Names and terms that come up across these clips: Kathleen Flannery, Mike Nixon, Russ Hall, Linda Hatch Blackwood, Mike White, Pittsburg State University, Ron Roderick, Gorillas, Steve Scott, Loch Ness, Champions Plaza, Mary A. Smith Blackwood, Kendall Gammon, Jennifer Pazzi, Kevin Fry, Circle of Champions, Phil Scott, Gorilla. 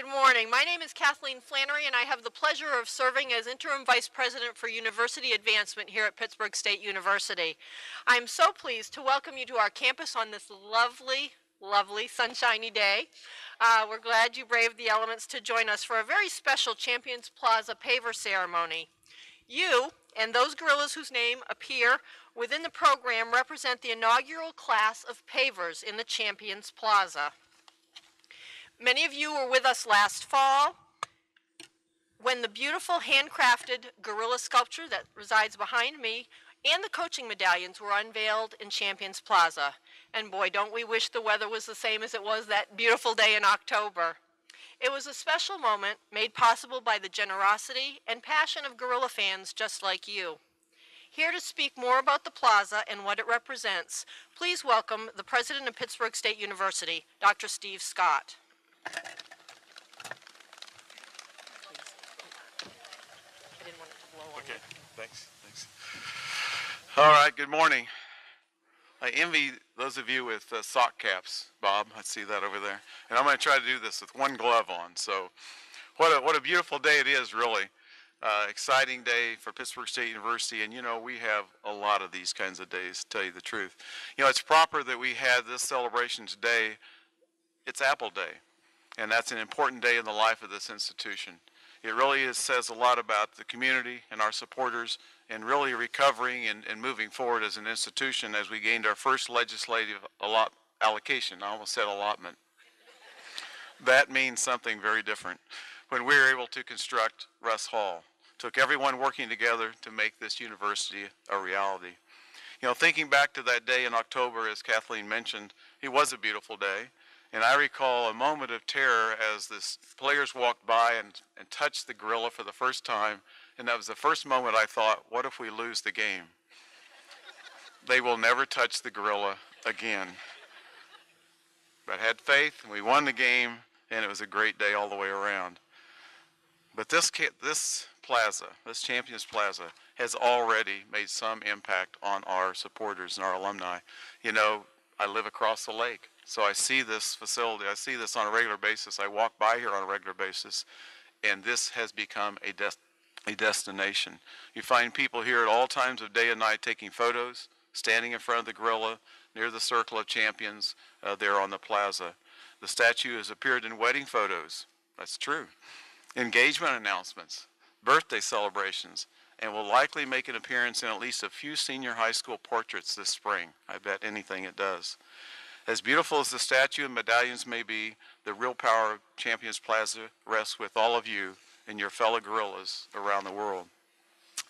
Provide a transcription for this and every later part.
Good morning. My name is Kathleen Flannery, and I have the pleasure of serving as Interim Vice President for University Advancement here at Pittsburg State University. I'm so pleased to welcome you to our campus on this lovely, lovely sunshiny day. We're glad you braved the elements to join us for a very special Champions Plaza paver ceremony. You and those gorillas whose name appear within the program represent the inaugural class of pavers in the Champions Plaza. Many of you were with us last fall when the beautiful handcrafted gorilla sculpture that resides behind me and the coaching medallions were unveiled in Champions Plaza. And boy, don't we wish the weather was the same as it was that beautiful day in October. It was a special moment made possible by the generosity and passion of gorilla fans just like you. Here to speak more about the plaza and what it represents, please welcome the President of Pittsburg State University, Dr. Steve Scott. I didn't want it to blow on you. Okay, thanks. All right, good morning. I envy those of you with sock caps, Bob. I see that over there. And I'm going to try to do this with one glove on. So what a beautiful day it is, really. Exciting day for Pittsburg State University. And, you know, we have a lot of these kinds of days, to tell you the truth. You know, it's proper that we had this celebration today. It's Apple Day. And that's an important day in the life of this institution. It really says a lot about the community and our supporters and really recovering and moving forward as an institution as we gained our first legislative allocation. I almost said allotment. That means something very different. When we were able to construct Russ Hall, took everyone working together to make this university a reality. You know, thinking back to that day in October, as Kathleen mentioned, it was a beautiful day. And I recall a moment of terror as the players walked by and touched the gorilla for the first time. And that was the first moment I thought, what if we lose the game? They will never touch the gorilla again. But I had faith, and we won the game, and it was a great day all the way around. But this Champions Plaza, has already made some impact on our supporters and our alumni. You know, I live across the lake. So I see this facility, I see this on a regular basis, I walk by here on a regular basis, and this has become a destination. You find people here at all times of day and night taking photos, standing in front of the gorilla, near the Circle of Champions, there on the plaza. The statue has appeared in wedding photos, that's true, engagement announcements, birthday celebrations, and will likely make an appearance in at least a few senior high school portraits this spring. I bet anything it does. As beautiful as the statue and medallions may be, the real power of Champions Plaza rests with all of you and your fellow gorillas around the world.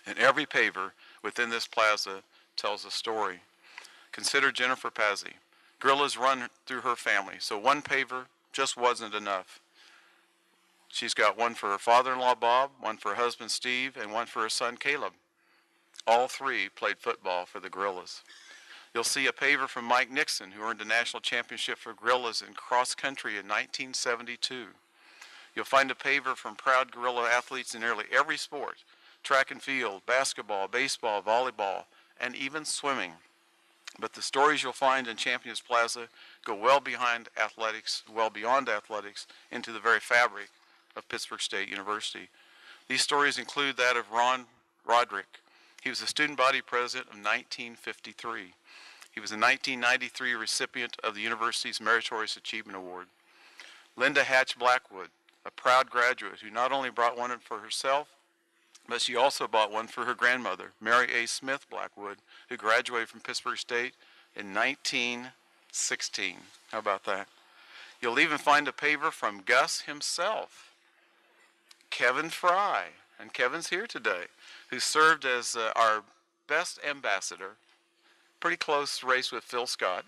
And every paver within this plaza tells a story. Consider Jennifer Pazzi. Gorillas run through her family, so one paver just wasn't enough. She's got one for her father-in-law, Bob, one for her husband, Steve, and one for her son, Caleb. All three played football for the gorillas. You'll see a paver from Mike Nixon, who earned a national championship for gorillas in cross-country in 1972. You'll find a paver from proud gorilla athletes in nearly every sport, track and field, basketball, baseball, volleyball, and even swimming. But the stories you'll find in Champions Plaza go well beyond athletics, into the very fabric of Pittsburg State University. These stories include that of Ron Roderick. He was the student body president of 1953. He was a 1993 recipient of the university's Meritorious Achievement Award. Linda Hatch Blackwood, a proud graduate who not only brought one for herself, but she also bought one for her grandmother, Mary A. Smith Blackwood, who graduated from Pittsburg State in 1916. How about that? You'll even find a paver from Gus himself, Kevin Fry. And Kevin's here today, who served as our best ambassador. Pretty close race with Phil Scott,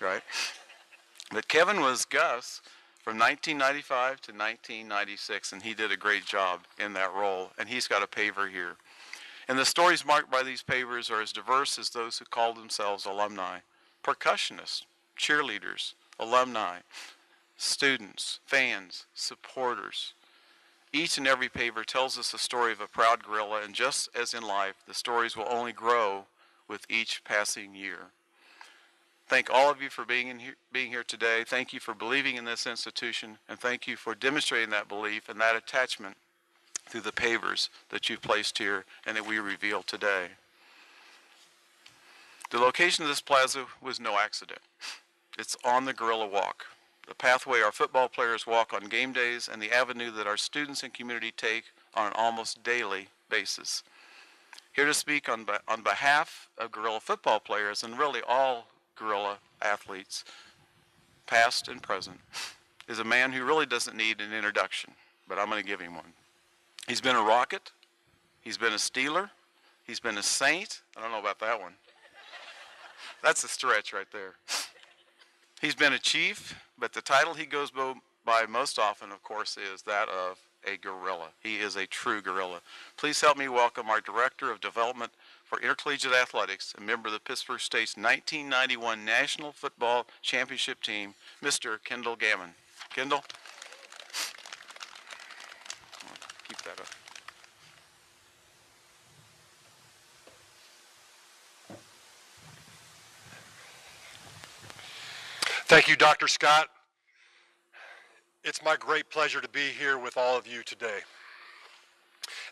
right? But Kevin was Gus from 1995 to 1996, and he did a great job in that role, and he's got a paver here. And the stories marked by these pavers are as diverse as those who call themselves alumni. Percussionists, cheerleaders, alumni, students, fans, supporters. Each and every paver tells us the story of a proud gorilla, and just as in life, the stories will only grow with each passing year. Thank all of you for being here today. Thank you for believing in this institution, and thank you for demonstrating that belief and that attachment through the pavers that you've placed here and that we reveal today. The location of this plaza was no accident. It's on the Gorilla Walk, the pathway our football players walk on game days and the avenue that our students and community take on an almost daily basis. Here to speak on behalf of Gorilla football players and really all Gorilla athletes, past and present, is a man who really doesn't need an introduction, but I'm going to give him one. He's been a Rocket, he's been a Steeler, he's been a Saint. I don't know about that one. That's a stretch right there. He's been a Chief, but the title he goes by most often, of course, is that of a Gorilla. He is a true Gorilla. Please help me welcome our Director of Development for Intercollegiate Athletics, a member of the Pittsburg State's 1991 National Football Championship team, Mr. Kendall Gammon. Kendall? Keep that up. Thank you, Dr. Scott. It's my great pleasure to be here with all of you today.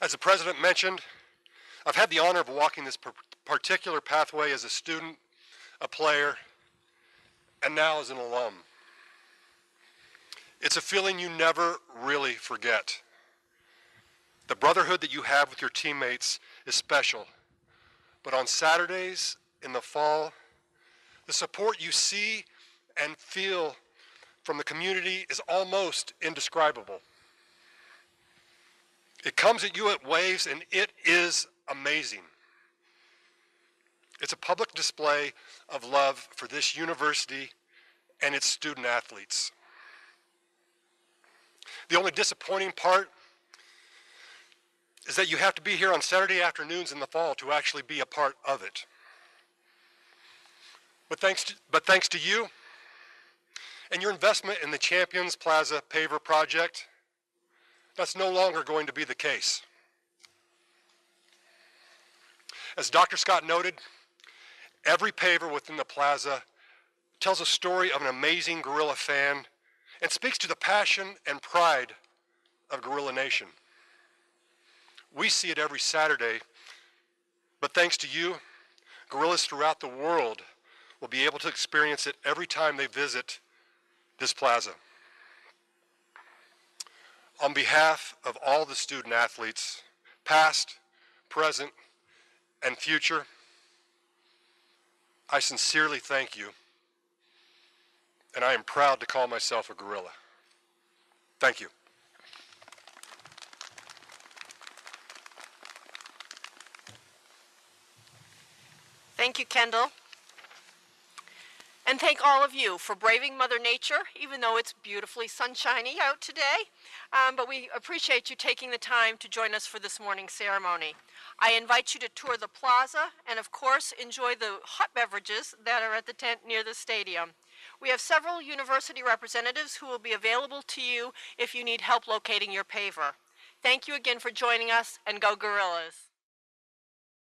As the President mentioned, I've had the honor of walking this particular pathway as a student, a player, and now as an alum. It's a feeling you never really forget. The brotherhood that you have with your teammates is special, but on Saturdays in the fall, the support you see and feel from the community is almost indescribable. It comes at you at waves, and it is amazing. It's a public display of love for this university and its student athletes. The only disappointing part is that you have to be here on Saturday afternoons in the fall to actually be a part of it. But thanks to you and your investment in the Champions Plaza paver project, that's no longer going to be the case. As Dr. Scott noted, every paver within the plaza tells a story of an amazing Gorilla fan and speaks to the passion and pride of Gorilla Nation. We see it every Saturday, but thanks to you, Gorillas throughout the world will be able to experience it every time they visit this plaza. On behalf of all the student athletes, past, present, and future, I sincerely thank you, and I am proud to call myself a Gorilla. Thank you. Thank you, Kendall. And thank all of you for braving Mother Nature, even though it's beautifully sunshiny out today. But we appreciate you taking the time to join us for this morning's ceremony. I invite you to tour the plaza and, of course, enjoy the hot beverages that are at the tent near the stadium. We have several university representatives who will be available to you if you need help locating your paver. Thank you again for joining us, and go Gorillas.